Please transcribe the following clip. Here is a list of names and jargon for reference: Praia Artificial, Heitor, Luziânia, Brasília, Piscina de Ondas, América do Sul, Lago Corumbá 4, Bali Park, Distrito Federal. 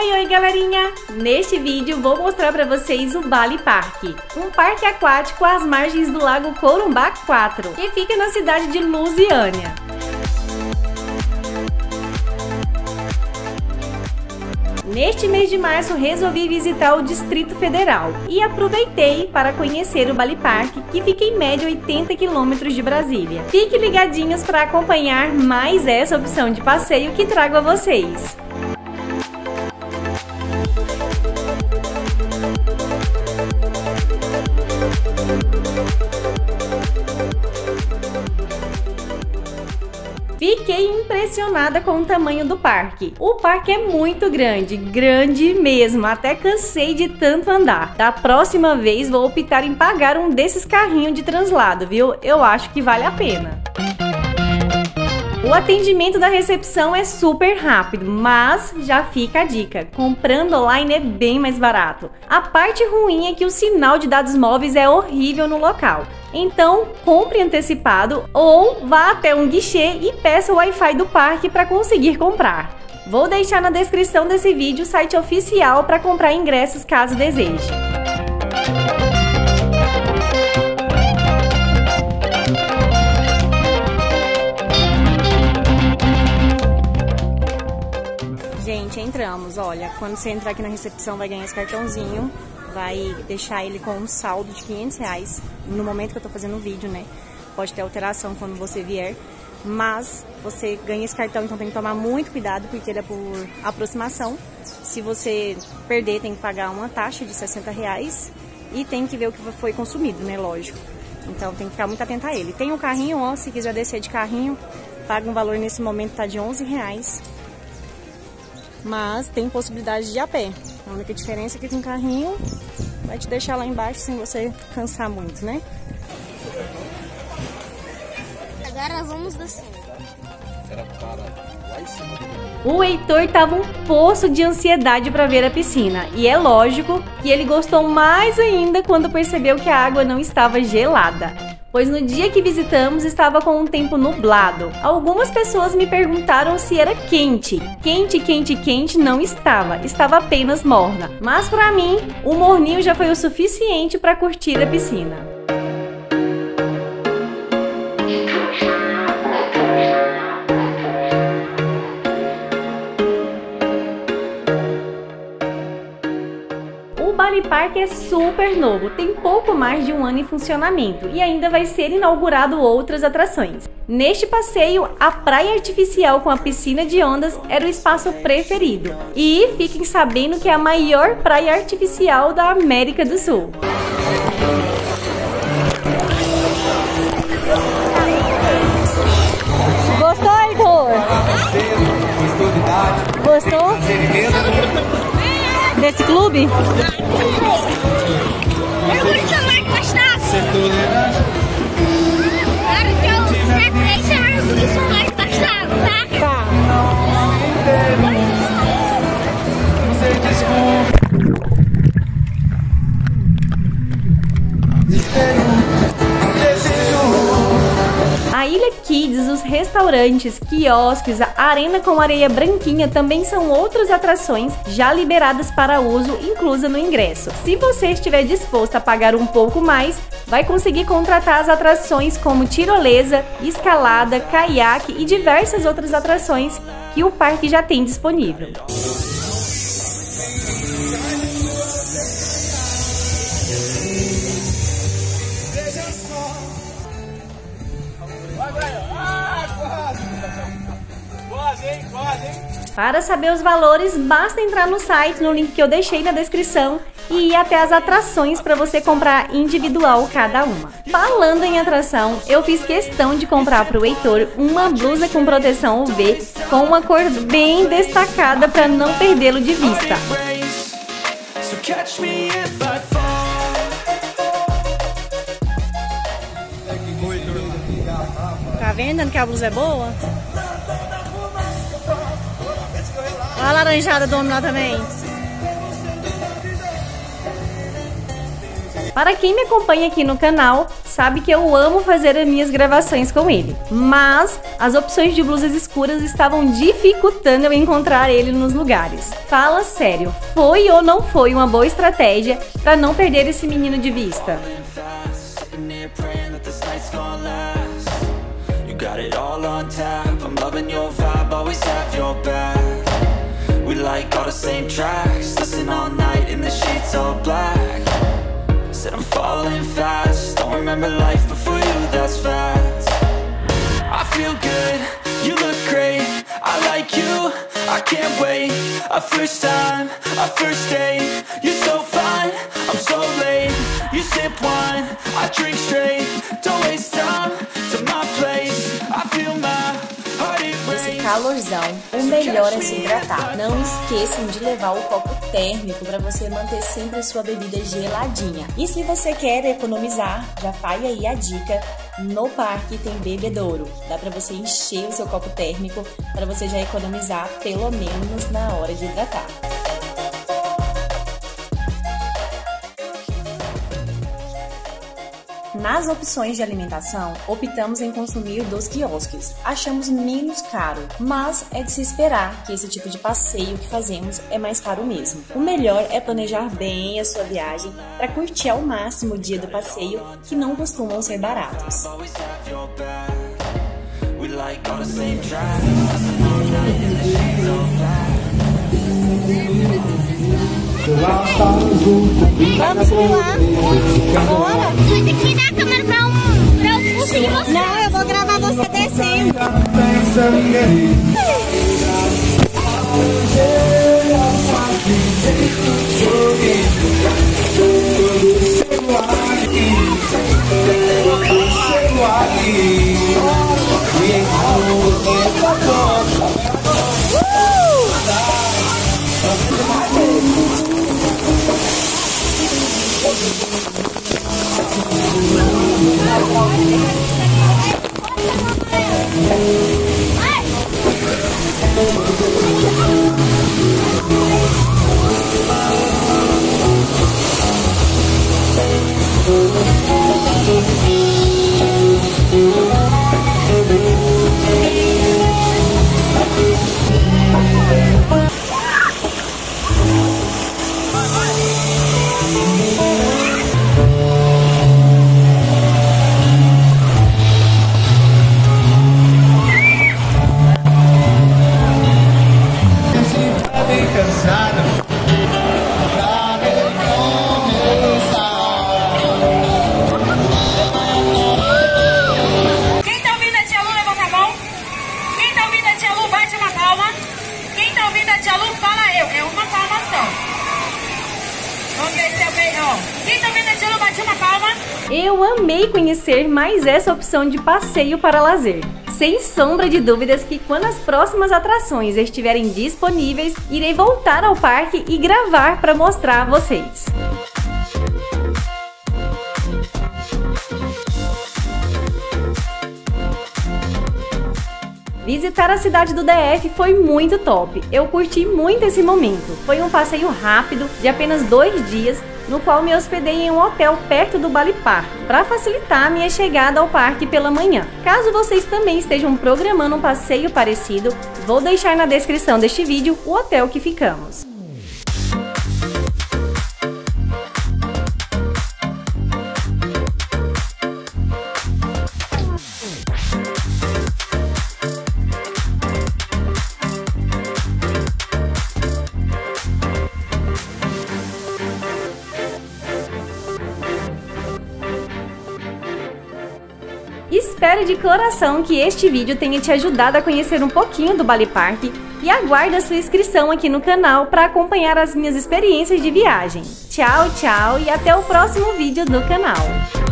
Oi galerinha! Neste vídeo vou mostrar para vocês o Bali Park, um parque aquático às margens do Lago Corumbá 4, que fica na cidade de Luziânia. Neste mês de março resolvi visitar o Distrito Federal e aproveitei para conhecer o Bali Park, que fica em média 80 km de Brasília. Fiquem ligadinhos para acompanhar mais essa opção de passeio que trago a vocês. Fiquei impressionada com o tamanho do parque. O parque é muito grande, grande mesmo, até cansei de tanto andar. Da próxima vez vou optar em pagar um desses carrinhos de translado, viu? Eu acho que vale a pena. O atendimento da recepção é super rápido, mas já fica a dica, comprando online é bem mais barato. A parte ruim é que o sinal de dados móveis é horrível no local. Então, compre antecipado ou vá até um guichê e peça o Wi-Fi do parque para conseguir comprar. Vou deixar na descrição desse vídeo o site oficial para comprar ingressos caso deseje. Gente, entramos. Olha, quando você entrar aqui na recepção vai ganhar esse cartãozinho. Vai deixar ele com um saldo de R$500 no momento que eu tô fazendo o vídeo, né? Pode ter alteração quando você vier, mas você ganha esse cartão, então tem que tomar muito cuidado porque ele é por aproximação. Se você perder, tem que pagar uma taxa de R$60 e tem que ver o que foi consumido, né? Lógico. Então tem que ficar muito atento a ele. Tem um carrinho, ó, se quiser descer de carrinho, paga um valor nesse momento, tá de R$11. Mas tem possibilidade de ir a pé. A única diferença é que com carrinho vai te deixar lá embaixo sem você cansar muito, né? Agora vamos descendo. Era para lá em cima. O Heitor tava um poço de ansiedade para ver a piscina. E é lógico que ele gostou mais ainda quando percebeu que a água não estava gelada. Pois no dia que visitamos estava com um tempo nublado. Algumas pessoas me perguntaram se era quente. Quente não estava, estava apenas morna. Mas para mim, o morninho já foi o suficiente para curtir a piscina. O Bali Park é super novo, tem pouco mais de um ano em funcionamento e ainda vai ser inaugurado outras atrações. Neste passeio, a Praia Artificial com a Piscina de Ondas era o espaço preferido. E fiquem sabendo que é a maior praia artificial da América do Sul. Gostou, Heitor? Gostou? Desse clube? A Ilha Kids, os restaurantes, quiosques, a arena com areia branquinha também são outras atrações já liberadas para uso, inclusa no ingresso. Se você estiver disposto a pagar um pouco mais, vai conseguir contratar as atrações como tirolesa, escalada, caiaque e diversas outras atrações que o parque já tem disponível. Para saber os valores, basta entrar no site, no link que eu deixei na descrição, e ir até as atrações para você comprar individual cada uma. Falando em atração, eu fiz questão de comprar para o Heitor uma blusa com proteção UV, com uma cor bem destacada para não perdê-lo de vista. Tá vendo que a blusa é boa? A laranjada do homem lá também. Para quem me acompanha aqui no canal, sabe que eu amo fazer as minhas gravações com ele, mas as opções de blusas escuras estavam dificultando eu encontrar ele nos lugares. Fala sério, foi ou não foi uma boa estratégia para não perder esse menino de vista? Said I'm falling fast, don't remember life before you, that's fact. I feel good, you look great, I like you, I can't wait. A first time, a first date, you're so fine, I'm so late. You sip wine, I drink straight, don't waste time to my place. I feel my heart it rains. Nesse calorzão, o melhor é se hidratar. Não esqueçam de levar o copo térmico para você manter sempre a sua bebida geladinha. E se você quer economizar, já vai aí a dica, no parque tem bebedouro. Dá para você encher o seu copo térmico para você já economizar pelo menos na hora de hidratar. Nas opções de alimentação, optamos em consumir dos quiosques. Achamos menos caro, mas é de se esperar que esse tipo de passeio que fazemos é mais caro mesmo. O melhor é planejar bem a sua viagem para curtir ao máximo o dia do passeio, que não costumam ser baratos. Vamos pular. Agora? Você tem que dar a câmera pra um curso de você. Não, eu vou gravar você descendo. Eu amei conhecer mais essa opção de passeio para lazer. Sem sombra de dúvidas que quando as próximas atrações estiverem disponíveis, irei voltar ao parque e gravar para mostrar a vocês. Visitar a cidade do DF foi muito top, eu curti muito esse momento. Foi um passeio rápido, de apenas 2 dias, no qual me hospedei em um hotel perto do Bali Park, para facilitar a minha chegada ao parque pela manhã. Caso vocês também estejam programando um passeio parecido, vou deixar na descrição deste vídeo o hotel que ficamos. Espero de coração que este vídeo tenha te ajudado a conhecer um pouquinho do Bali Park e aguardo a sua inscrição aqui no canal para acompanhar as minhas experiências de viagem. Tchau, tchau e até o próximo vídeo do canal.